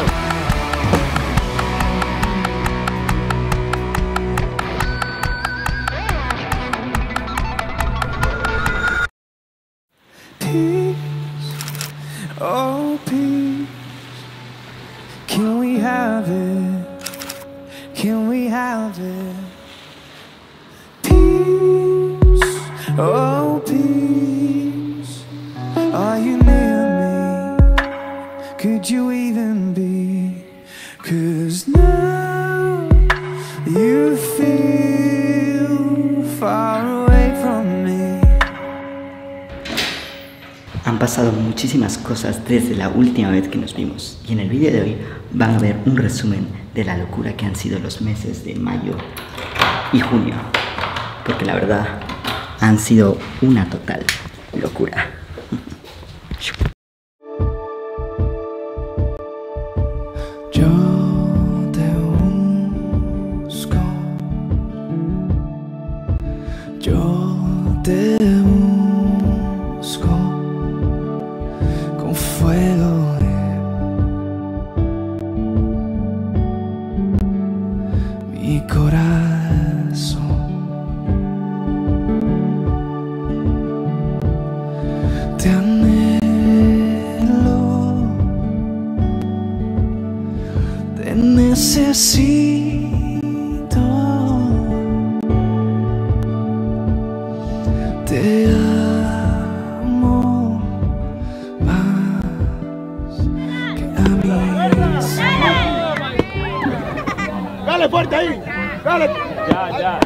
abrazo. Oh, peace, can we have it? Can we have it? Peace, oh, peace, are you near me? Could you even be? 'Cause now you feel far away from me. Han pasado muchísimas cosas desde la última vez que nos vimos y en el vídeo de hoy van a ver un resumen de la locura que han sido los meses de mayo y junio, porque la verdad han sido una total locura. Necesito, te amo más que a mí. Dale fuerte ahí, dale. Ya.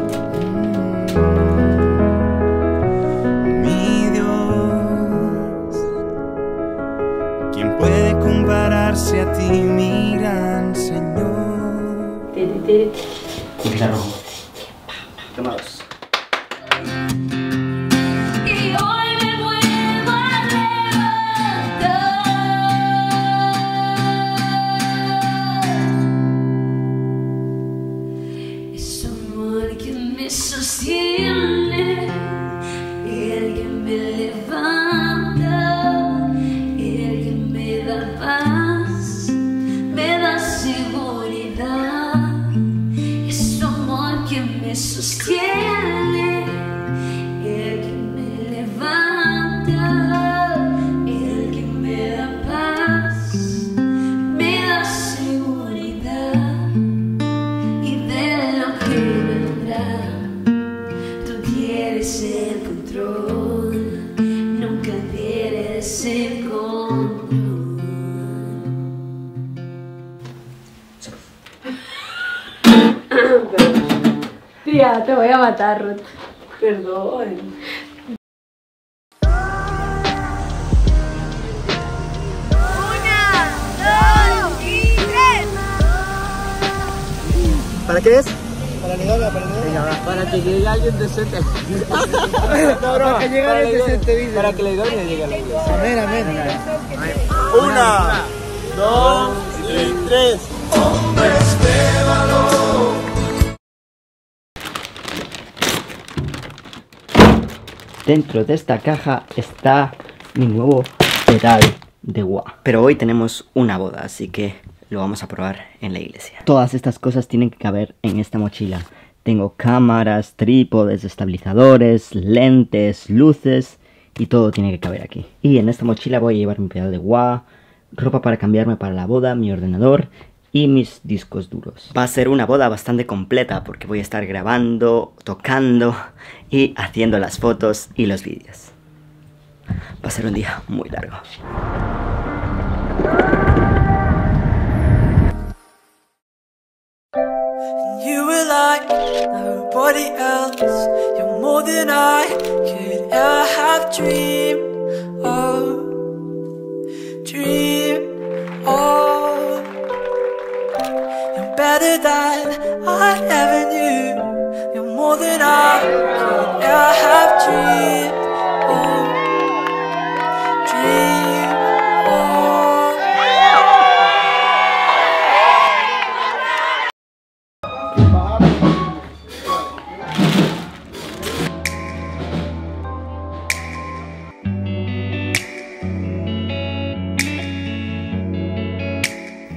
3, 2, 1. ¡Querido! A ti, miran, Señor. Claro. Toma dos. Tía, te voy a matar, Ruth. Perdón. ¡1, 2 y 3! ¿Para qué es? Para ligarla. Para que llegue alguien decente. No, para que llegue alguien decente, dice. Para que le doña llegue a la iglesia. Amén. 1, 2 y 3. Hombres de valor. Dentro de esta caja está mi nuevo pedal de WAH. Pero hoy tenemos una boda, así que lo vamos a probar en la iglesia. Todas estas cosas tienen que caber en esta mochila. Tengo cámaras, trípodes, estabilizadores, lentes, luces y todo tiene que caber aquí. Y en esta mochila voy a llevar mi pedal de WAH, ropa para cambiarme para la boda, mi ordenador y mis discos duros. Va a ser una boda bastante completa porque voy a estar grabando, tocando y haciendo las fotos y los vídeos. Va a ser un día muy largo. Better than I ever knew. You're more than I could ever have dreamed.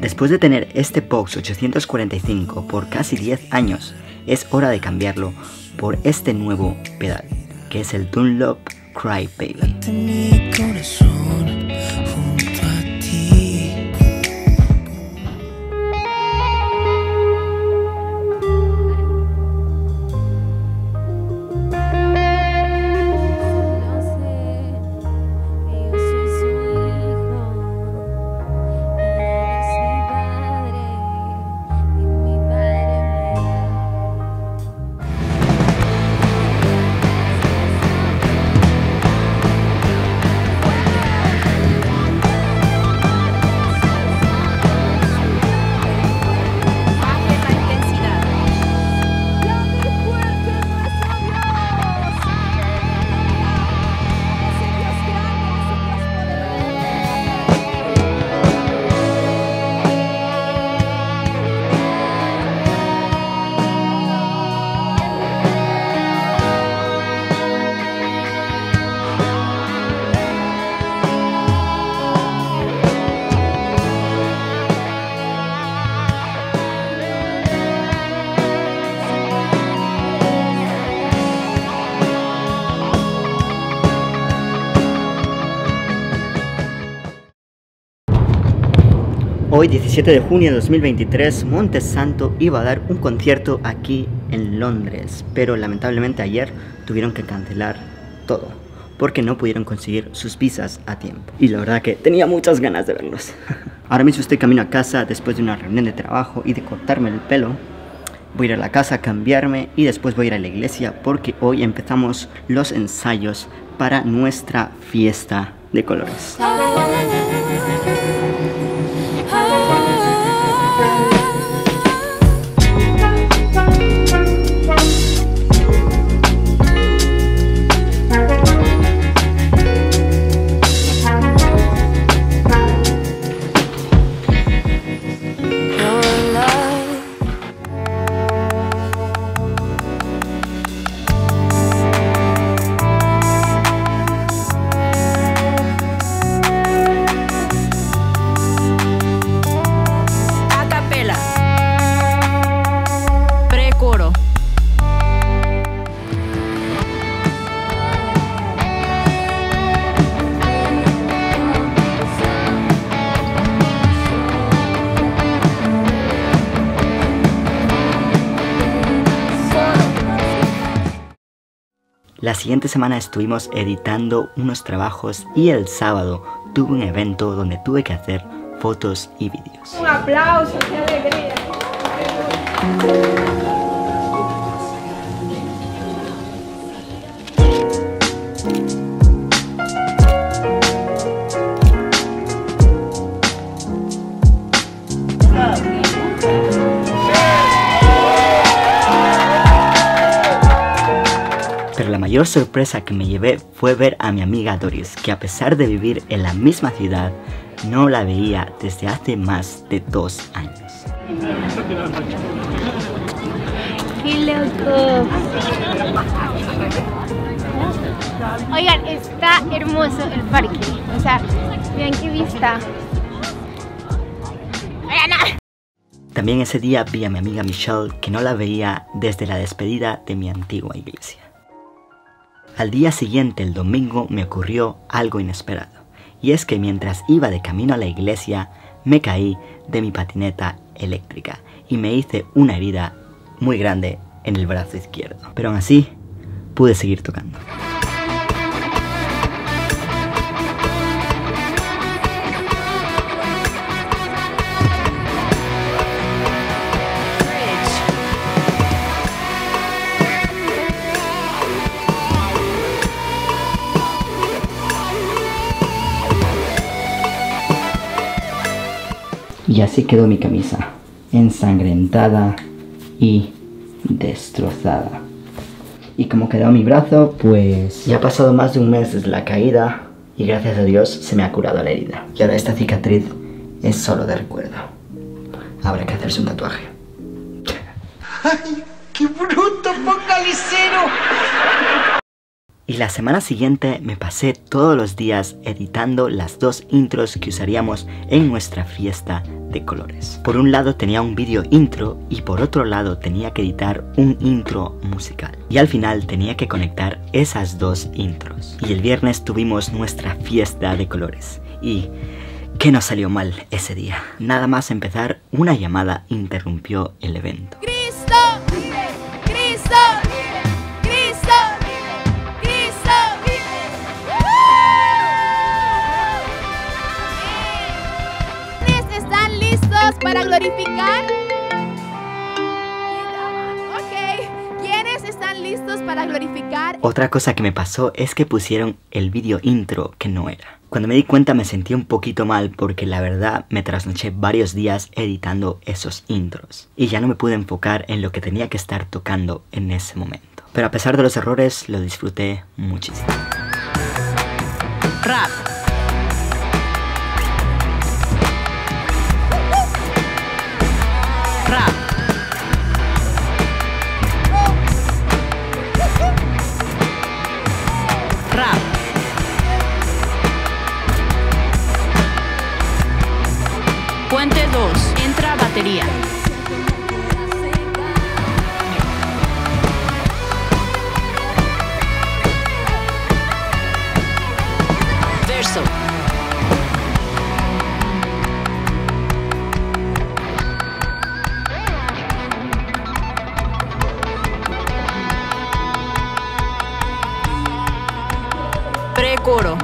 Después de tener este Vox 845 por casi 10 años, es hora de cambiarlo por este nuevo pedal, que es el Dunlop Cry Baby. Hoy, 17 de junio de 2023, Monte Santo iba a dar un concierto aquí en Londres, pero lamentablemente ayer tuvieron que cancelar todo, porque no pudieron conseguir sus visas a tiempo. Y la verdad que tenía muchas ganas de verlos. Ahora mismo estoy camino a casa después de una reunión de trabajo y de cortarme el pelo. Voy a ir a la casa a cambiarme y después voy a ir a la iglesia porque hoy empezamos los ensayos para nuestra fiesta de colores. La siguiente semana estuvimos editando unos trabajos y el sábado tuve un evento donde tuve que hacer fotos y vídeos. Un aplauso, qué alegría. La mayor sorpresa que me llevé fue ver a mi amiga Doris, que a pesar de vivir en la misma ciudad, no la veía desde hace más de 2 años. ¡Qué loco! Oigan, está hermoso el parque. O sea, miren qué vista. También ese día vi a mi amiga Michelle, que no la veía desde la despedida de mi antigua iglesia. Al día siguiente, el domingo, me ocurrió algo inesperado, y es que mientras iba de camino a la iglesia me caí de mi patineta eléctrica y me hice una herida muy grande en el brazo izquierdo, pero aún así pude seguir tocando. Y así quedó mi camisa, ensangrentada y destrozada. Y como quedó mi brazo, pues ya ha pasado más de un mes desde la caída y gracias a Dios se me ha curado la herida. Y ahora esta cicatriz es solo de recuerdo. Habrá que hacerse un tatuaje. ¡Ay, qué bruto focalicero! Y la semana siguiente me pasé todos los días editando las dos intros que usaríamos en nuestra fiesta de colores. Por un lado tenía un vídeo intro y por otro lado tenía que editar un intro musical. Y al final tenía que conectar esas dos intros. Y el viernes tuvimos nuestra fiesta de colores. Y ¿qué nos salió mal ese día? Nada más empezar, una llamada interrumpió el evento. ¡Cristo vive! ¡Cristo vive! ¡Cristo vive! ¡Cristo vive! ¡Ustedes están listos para glorificar? ¿Listos para glorificar? Otra cosa que me pasó es que pusieron el vídeo intro que no era. Cuando me di cuenta me sentí un poquito mal porque la verdad me trasnoché varios días editando esos intros y ya no me pude enfocar en lo que tenía que estar tocando en ese momento. Pero a pesar de los errores lo disfruté muchísimo. Rap. Rap. Puente 2, entra batería. Verso. Precoro.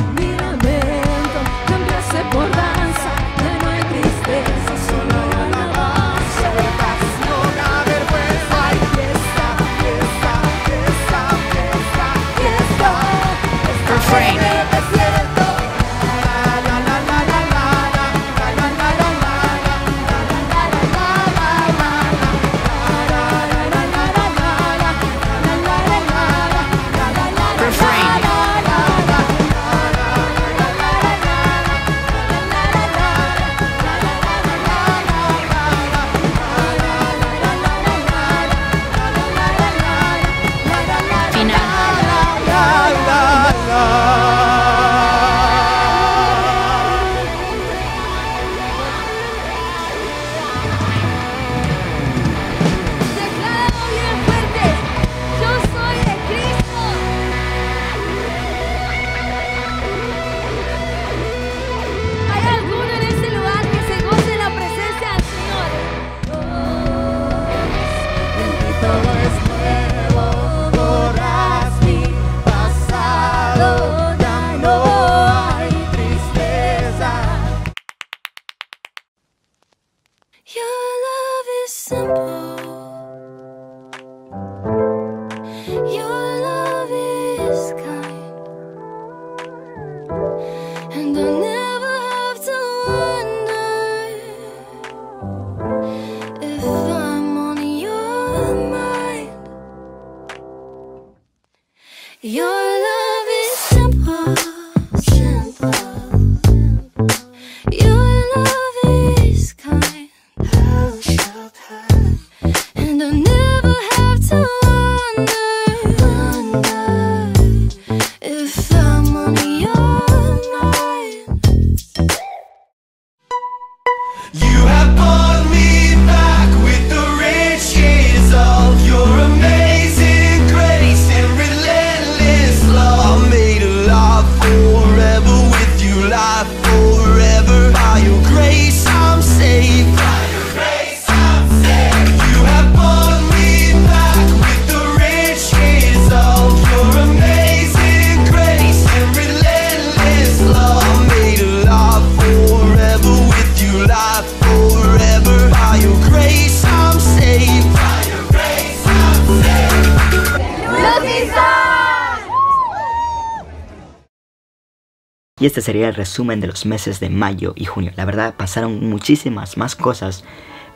Y este sería el resumen de los meses de mayo y junio. La verdad pasaron muchísimas más cosas,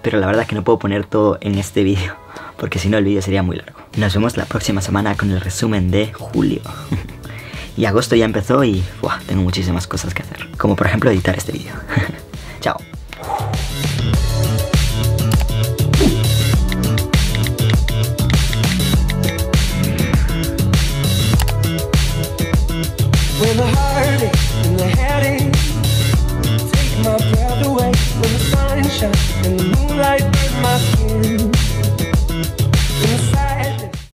pero la verdad es que no puedo poner todo en este vídeo, porque si no el vídeo sería muy largo. Nos vemos la próxima semana con el resumen de julio. Y agosto ya empezó y ¡buah!, tengo muchísimas cosas que hacer. Como por ejemplo editar este vídeo. Chao. shine in the moonlight with my skin.